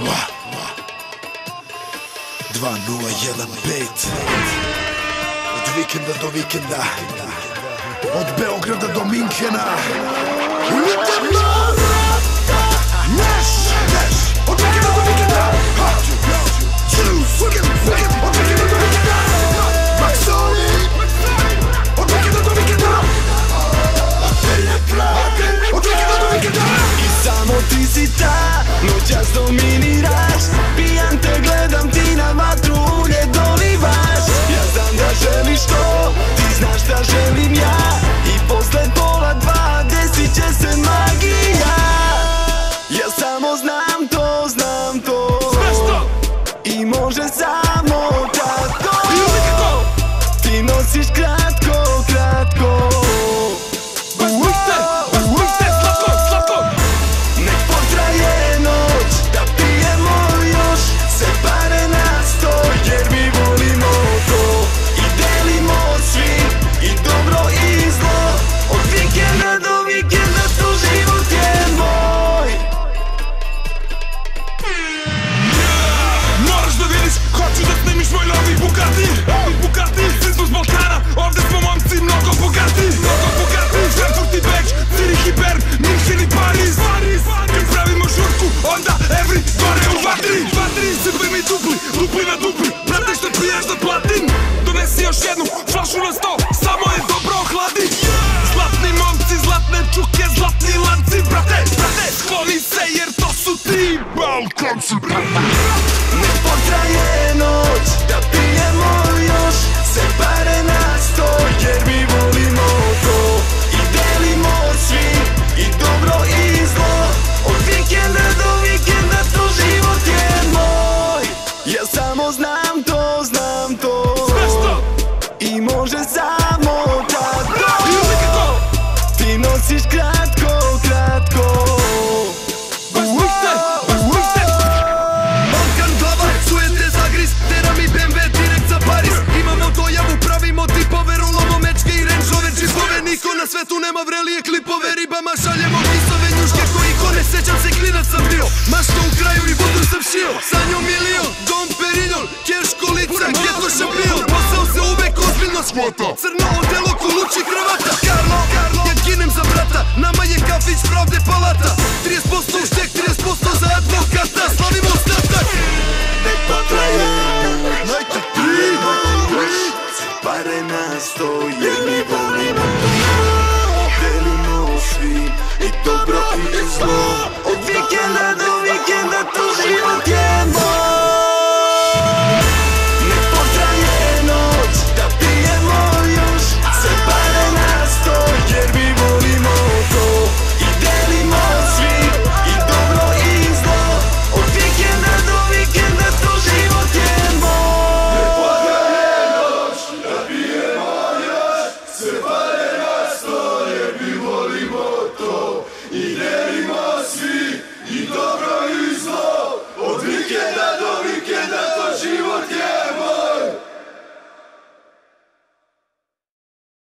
2015 Od vikenda do vikenda, od Beograda do Minhena. Ti si ta, noćas dominiraš. Pijan te gledam, ti na vatru ulje dolivaš. Ja znam da želiš to, ti znaš da želim ja. I posle pola dva desit će se magija. Ja samo znam to, znam to. I može samo tako. Ti nosiš kratko, kratko. Lupli na dupli, brate što pijaš da platim. Donesi još jednu flašu na 100, samo je dobro ohladi. Zlatni momci, zlatne čuke, zlatni lanci. Brate, skloni se jer to su ti Balkanci. Ne potraje noć da pijemo još, se pare na 100 jer mi volimo to. I delimo svi i dobro i zlo. Od vikenda do vikenda to život je moj. Ja samo znam to, znam to. I može samo tako. Ti nosiš kratko, kratko. Uite Balkan glava, psujete zagriz. Tera mi BMW direkt za Paris. Imamo dojavu, pravimo tipove. Rulamo mečke i Range Rover čipove. Niko na svetu nema vrelije klipove. Ribama šaljemo pisove njuške koji kone. Sećam se klinac sam bio, mašta u kraju i budru sam šio. Sa njom milion posao se uvek ozbiljno shvata. Crno odelo ko luči kravata. Karlo, ja ginem za brata. Nama je kafić pravde palata. 30% štek, 30% za advokata. Slavimo statak. Ne potraje noćak privaš. Pare na 100 jer mi volimo to. Delimo svi i dobro i zlo. Od vikenda do vikenda to život je moj. I delimo svi i dobro.